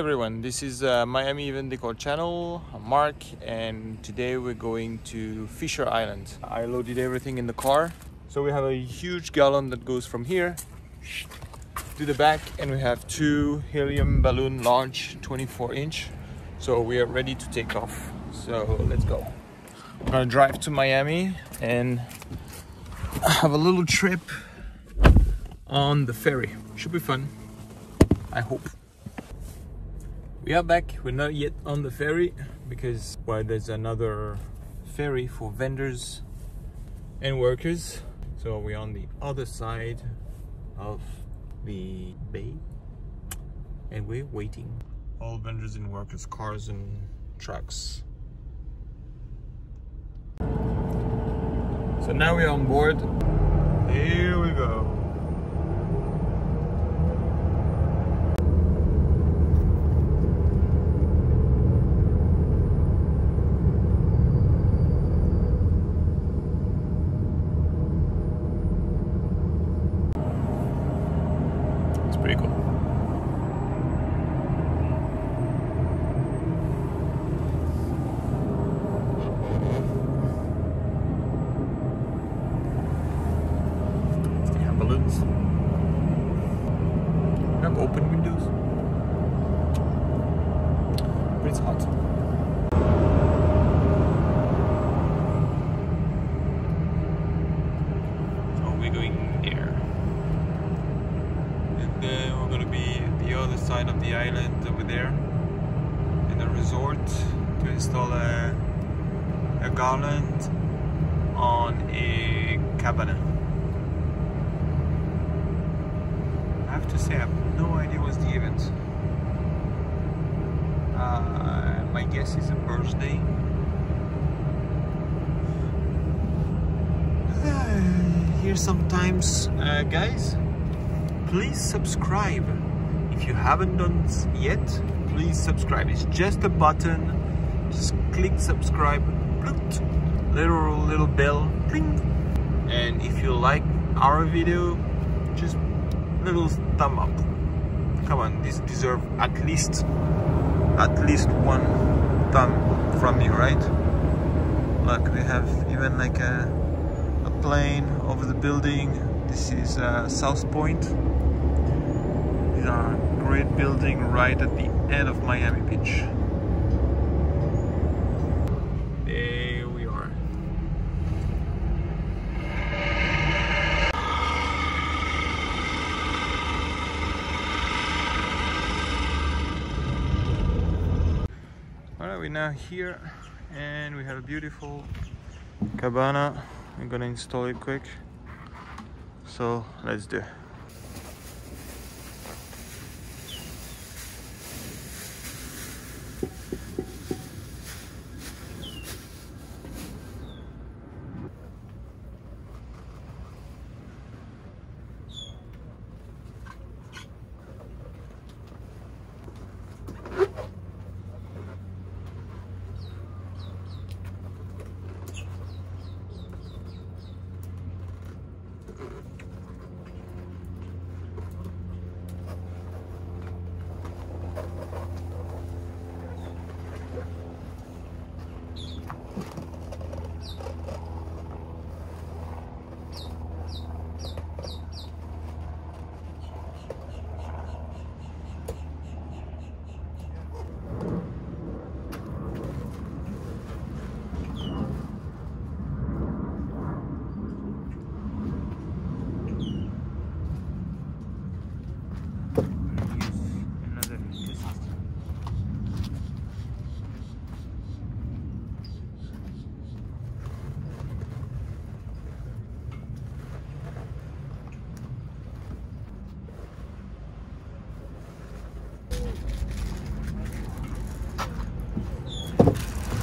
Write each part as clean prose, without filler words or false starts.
everyone, this is Miami Event Decor Channel, I'm Mark, and today we're going to Fisher Island. I loaded everything in the car. So we have a huge gallon that goes from here to the back, and we have two helium balloon large 24-inch. So we are ready to take off. So let's go. We're gonna drive to Miami and have a little trip on the ferry. Should be fun, I hope. We are back, we're not yet on the ferry because, well, there's another ferry for vendors and workers. So we're on the other side of the bay and we're waiting. All vendors and workers, cars and trucks. So now we're on board. Here we go. Pretty cool. They have balloons. They have open windows. But it's hot. So we're going there. And then we're going to be at the other side of the island over there in a resort to install a garland on a cabana. I have to say I have no idea what's the event. My guess is a birthday. Here sometimes, guys. Please subscribe. If you haven't done yet, please subscribe. It's just a button. Just click subscribe. Bloop, little bell. Bling. And if you like our video, just little thumb up. Come on, this deserves at least one thumb from you, right? Look, we have even like a plane over the building. This is South Point. These are great building right at the end of Miami Beach. There we are. Alright, we're now here and we have a beautiful cabana. I'm gonna install it quick. So let's do it.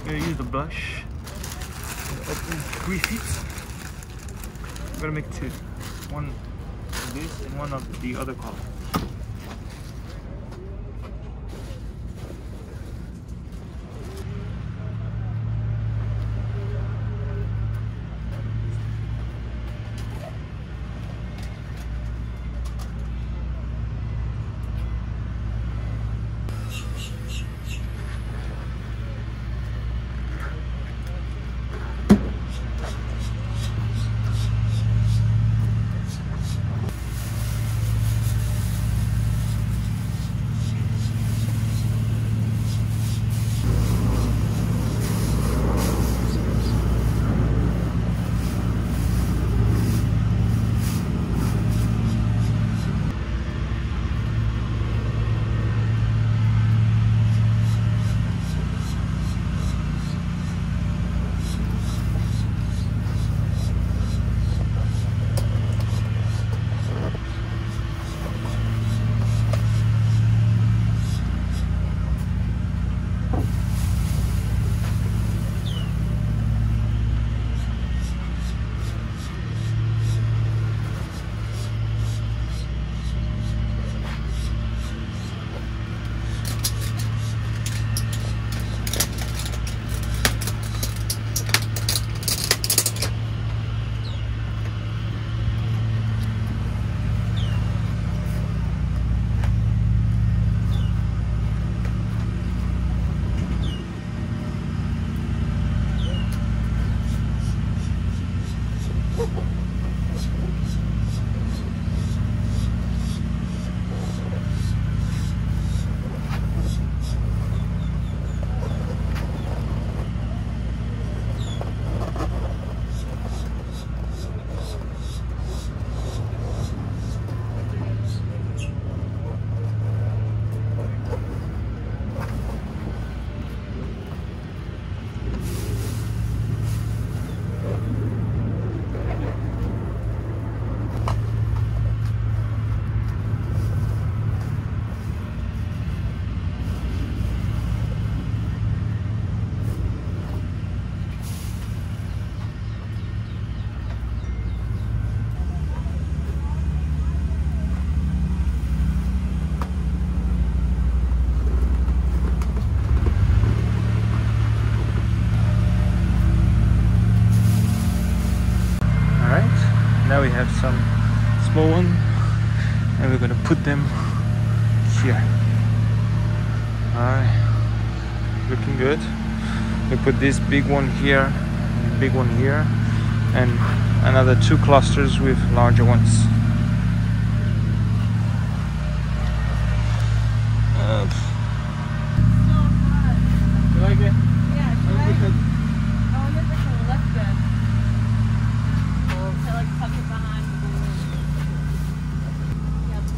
I'm gonna use the brush. Open 3 feet. I'm gonna make two. One of this and one of the other color. we have some small ones, and we're gonna put them here. Alright, looking good. We put this big one here and big one here, and another two clusters with larger ones. You like it? Yeah, I wonder if I can lift this. To like tuck it behind the balloon. Yeah, it's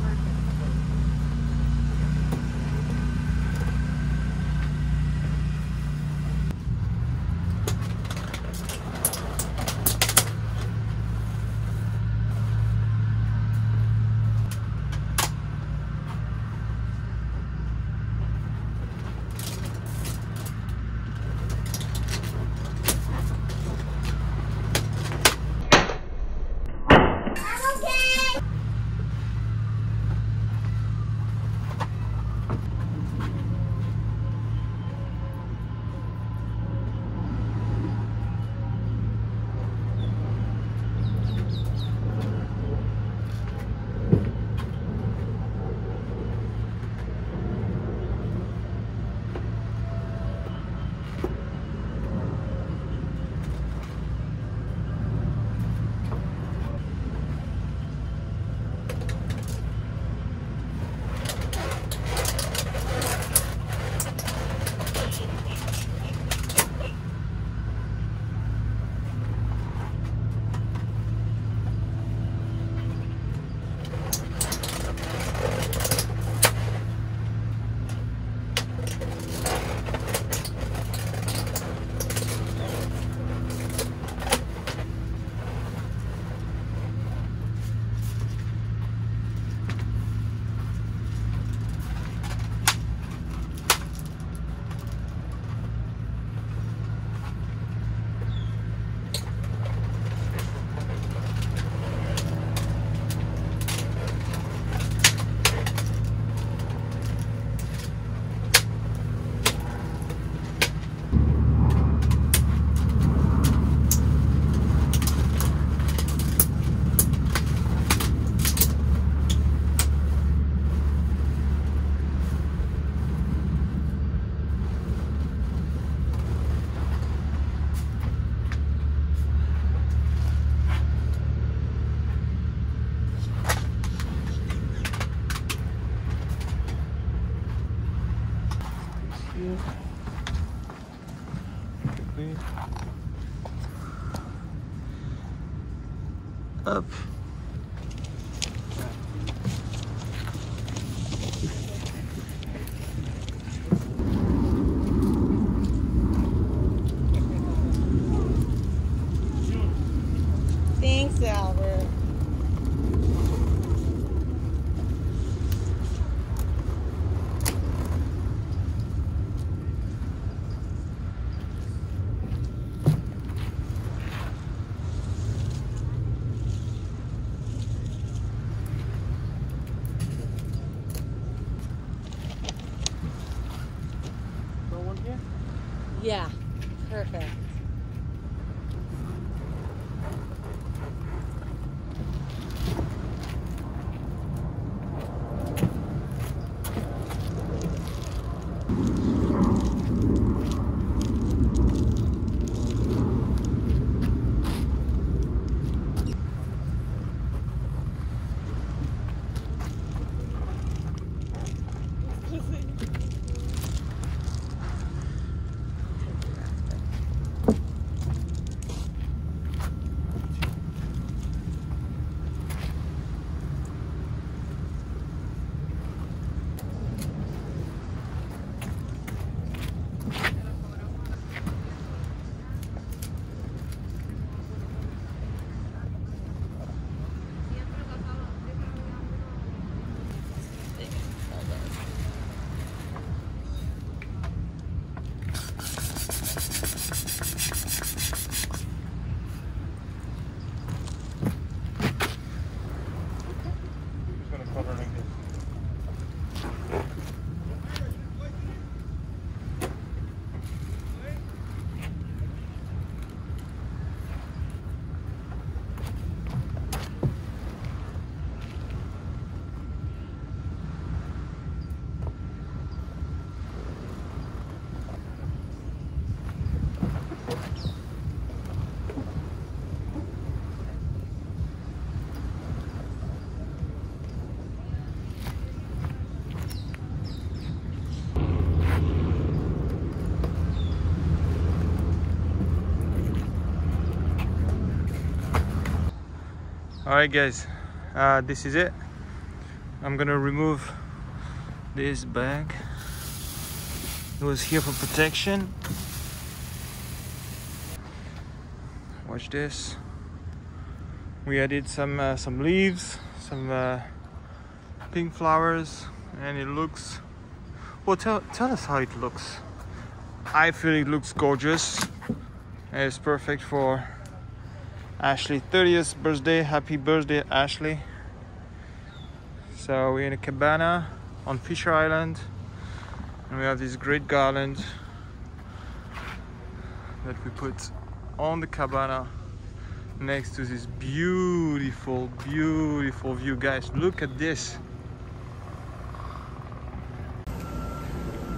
up. Thanks, Albert. Yeah, perfect. Alright guys, this is it. I'm gonna remove this bag. It was here for protection. Watch this. We added some leaves, some pink flowers, and it looks, well, tell us how it looks. I feel it looks gorgeous. It's perfect for Ashley's 30th birthday. Happy birthday, Ashley. So we're in a cabana on Fisher Island, and we have this great garland that we put on the cabana next to this beautiful, beautiful view. Guys, look at this.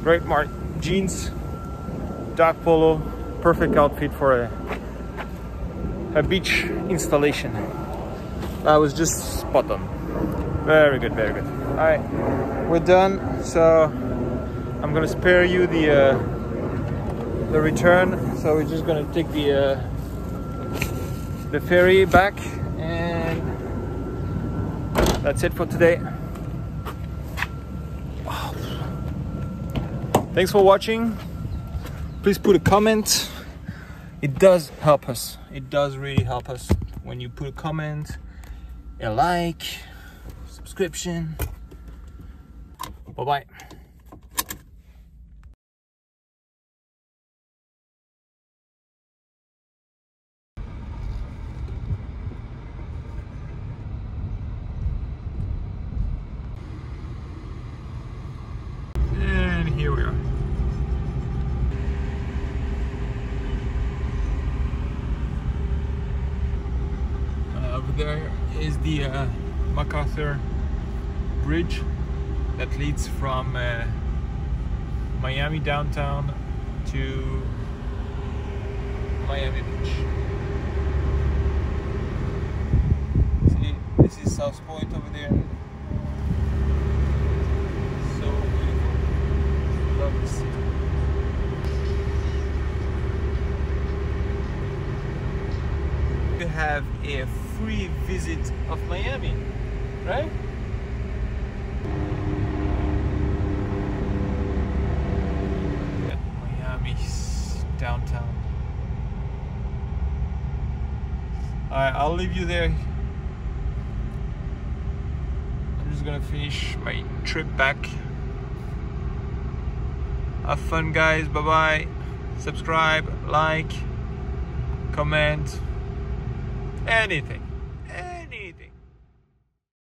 Great Mark jeans, dark polo, perfect outfit for a beach installation. That was just spot on. Very good, very good. All right, we're done. So I'm gonna spare you the return. So we're just gonna take the ferry back, and that's it for today. Wow. Thanks for watching. Please put a comment. It does help us. It does really help us when you put a comment, a like, subscription. Bye-bye. There is the MacArthur Bridge that leads from Miami downtown to Miami Beach. See, this is South Point over there. So beautiful. Love this city. You have a free visit of Miami, right? At Miami's downtown. All right, I'll leave you there. I'm just gonna finish my trip back. Have fun, guys. Bye bye. Subscribe, like, comment, anything.